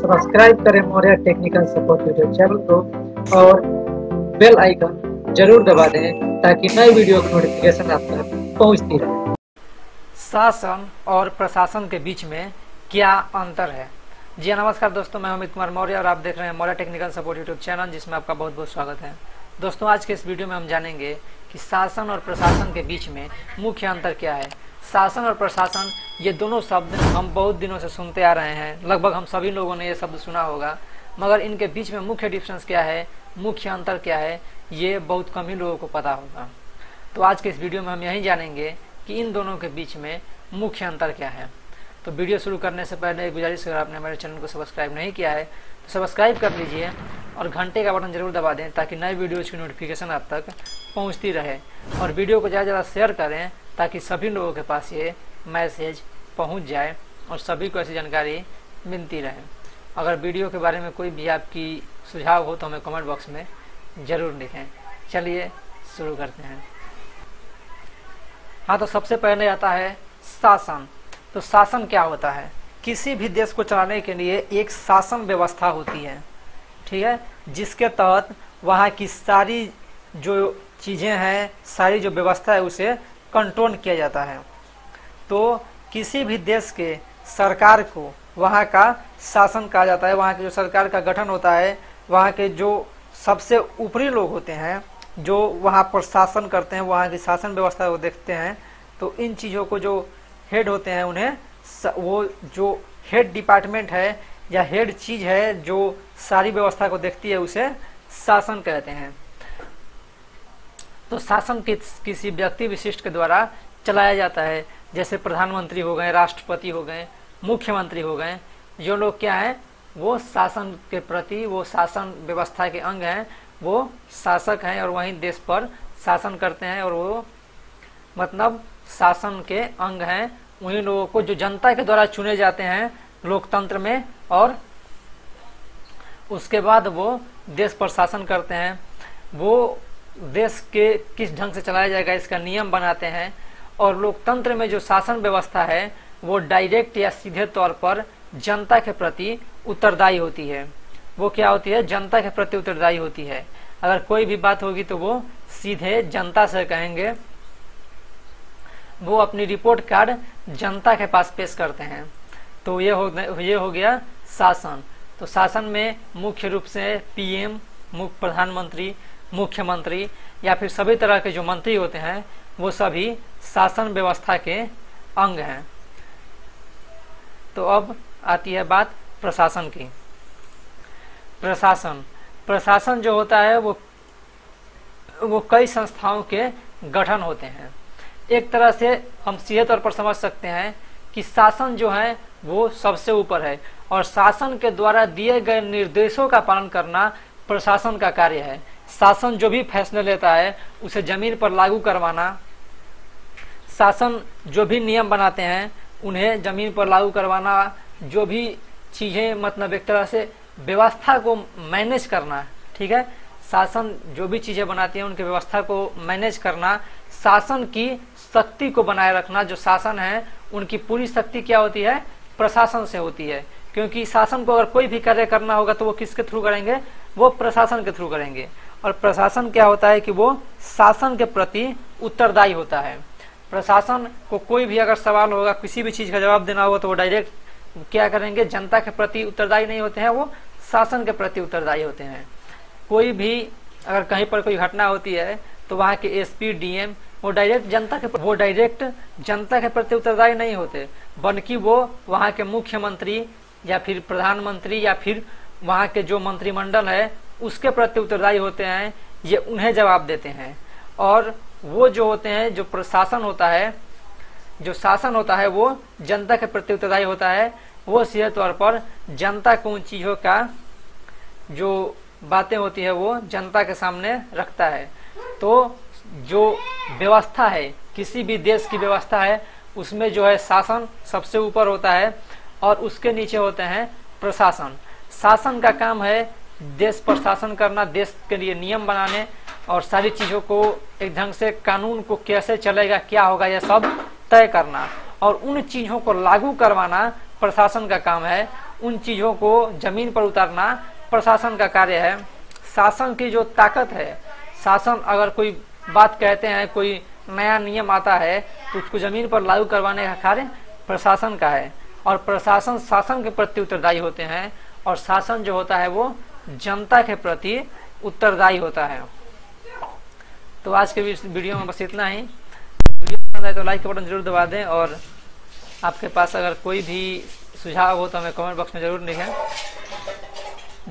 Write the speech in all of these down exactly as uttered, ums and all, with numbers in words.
Subscribe करें Maurya technical support YouTube channel को और बेल आइकन जरूर दबा दें ताकि नई वीडियो की नोटिफिकेशन आप तक पहुंचती रहे। शासन और प्रशासन के बीच में क्या अंतर है? जी नमस्कार दोस्तों, मैं अमित कुमार मौर्य और आप देख रहे हैं Maurya technical support YouTube channel, जिसमें आपका बहुत बहुत स्वागत है। दोस्तों, आज के इस वीडियो में हम जानेंगे कि शासन और प्रशासन के बीच में मुख्य अंतर क्या है। शासन और प्रशासन, ये दोनों शब्द हम बहुत दिनों से सुनते आ रहे हैं, लगभग हम सभी लोगों ने ये शब्द सुना होगा, मगर इनके बीच में मुख्य डिफरेंस क्या है, मुख्य अंतर क्या है, ये बहुत कम ही लोगों को पता होगा। तो आज के इस वीडियो में हम यही जानेंगे कि इन दोनों के बीच में मुख्य अंतर क्या है। तो वीडियो शुरू करने से पहले गुजारिश, अगर आपने हमारे चैनल को सब्सक्राइब नहीं किया है तो सब्सक्राइब कर लीजिए और घंटे का बटन जरूर दबा दें ताकि नए वीडियोज़ की नोटिफिकेशन आप तक पहुँचती रहे, और वीडियो को ज़्यादा से ज़्यादा शेयर करें ताकि सभी लोगों के पास ये मैसेज पहुंच जाए और सभी को ऐसी जानकारी मिलती रहे। अगर वीडियो के बारे में कोई भी आपकी सुझाव हो तो हमें कमेंट बॉक्स में ज़रूर लिखें। चलिए शुरू करते हैं। हाँ, तो सबसे पहले आता है शासन। तो शासन क्या होता है? किसी भी देश को चलाने के लिए एक शासन व्यवस्था होती है, ठीक है, जिसके तहत वहाँ की सारी जो चीज़ें हैं, सारी जो व्यवस्था है, उसे कंट्रोल किया जाता है। तो किसी भी देश के सरकार को वहाँ का शासन कहा जाता है। वहाँ के जो सरकार का गठन होता है, वहाँ के जो सबसे ऊपरी लोग होते हैं जो वहाँ पर शासन करते हैं, वहाँ की शासन व्यवस्था को देखते हैं, तो इन चीज़ों को जो हेड होते हैं उन्हें स, वो जो हेड डिपार्टमेंट है या हेड चीज़ है जो सारी व्यवस्था को देखती है, उसे शासन कहते हैं। तो शासन कि, किसी व्यक्ति विशिष्ट के द्वारा चलाया जाता है, जैसे प्रधानमंत्री हो गए, राष्ट्रपति हो गए, मुख्यमंत्री हो गए। जो लोग क्या हैं, वो शासन के प्रति, वो शासन व्यवस्था के अंग हैं, वो शासक हैं और वहीं देश पर शासन करते हैं, और वो मतलब शासन के अंग हैं उन्हीं लोगों को जो जनता के द्वारा चुने जाते हैं लोकतंत्र में, और उसके बाद वो देश पर शासन करते हैं। वो देश के किस ढंग से चलाया जाएगा इसका नियम बनाते हैं, और लोकतंत्र में जो शासन व्यवस्था है वो डायरेक्ट या सीधे तौर पर जनता के प्रति उत्तरदायी होती है। वो क्या होती है? जनता के प्रति उत्तरदायी होती है। अगर कोई भी बात होगी तो वो सीधे जनता से कहेंगे, वो अपनी रिपोर्ट कार्ड जनता के पास पेश करते हैं। तो ये हो ये हो गया शासन। तो शासन में मुख्य रूप से पीएम, मुख्य प्रधानमंत्री, मुख्यमंत्री या फिर सभी तरह के जो मंत्री होते हैं, वो सभी शासन व्यवस्था के अंग हैं। तो अब आती है बात प्रशासन की। प्रशासन प्रशासन जो होता है वो वो कई संस्थाओं के गठन होते हैं। एक तरह से हम सीधे तौर पर समझ सकते हैं कि शासन जो है वो सबसे ऊपर है, और शासन के द्वारा दिए गए निर्देशों का पालन करना प्रशासन का कार्य है। शासन जो भी फैसले लेता है उसे जमीन पर लागू करवाना, शासन जो भी नियम बनाते हैं उन्हें जमीन पर लागू करवाना, जो भी चीज़ें मतलब एक तरह से व्यवस्था को मैनेज करना, ठीक है, शासन जो भी चीज़ें बनाती हैं उनकी व्यवस्था को मैनेज करना, शासन की शक्ति को बनाए रखना। जो शासन है उनकी पूरी शक्ति क्या होती है? प्रशासन से होती है, क्योंकि शासन को अगर कोई भी कार्य करना होगा तो वो किसके थ्रू करेंगे? वो प्रशासन के थ्रू करेंगे। और प्रशासन क्या होता है कि वो शासन के प्रति उत्तरदायी होता है। प्रशासन को कोई भी अगर सवाल होगा, किसी भी चीज़ का जवाब देना होगा, तो वो डायरेक्ट क्या करेंगे? जनता के प्रति उत्तरदायी नहीं होते हैं, वो शासन के प्रति उत्तरदायी होते हैं। कोई भी अगर कहीं पर कोई घटना होती है तो वहाँ के एसपी, डीएम वो डायरेक्ट जनता के वो डायरेक्ट जनता के प्रति उत्तरदायी नहीं होते, बल्कि वो वहाँ के मुख्यमंत्री या फिर प्रधानमंत्री या फिर वहाँ के जो मंत्रिमंडल है उसके प्रति उत्तरदायी होते हैं। ये उन्हें जवाब देते हैं। और वो जो होते हैं, जो प्रशासन होता है, जो शासन होता है, वो जनता के प्रति उत्तरदायी होता है। वो सीधे तौर पर जनता को उन चीज़ों का जो बातें होती है वो जनता के सामने रखता है। तो जो व्यवस्था है, किसी भी देश की व्यवस्था है, उसमें जो है शासन सबसे ऊपर होता है और उसके नीचे होते हैं प्रशासन। शासन का काम है देश पर शासन करना, देश के लिए नियम बनाने और सारी चीज़ों को एक ढंग से, कानून को कैसे चलेगा, क्या होगा, यह सब तय करना, और उन चीज़ों को लागू करवाना प्रशासन का काम है। उन चीजों को जमीन पर उतारना प्रशासन का कार्य है। शासन की जो ताकत है, शासन अगर कोई बात कहते हैं, कोई नया नियम आता है तो उसको जमीन पर लागू करवाने का कार्य प्रशासन का है। और प्रशासन शासन के प्रति उत्तरदायी होते हैं और शासन जो होता है वो जनता के प्रति उत्तरदायी होता है। तो आज के वीडियो में बस इतना ही। वीडियो पसंद आए तो लाइक का बटन जरूर दबा दें और आपके पास अगर कोई भी सुझाव हो तो हमें कमेंट बॉक्स में जरूर लिखें।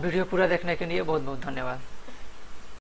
वीडियो पूरा देखने के लिए बहुत बहुत धन्यवाद।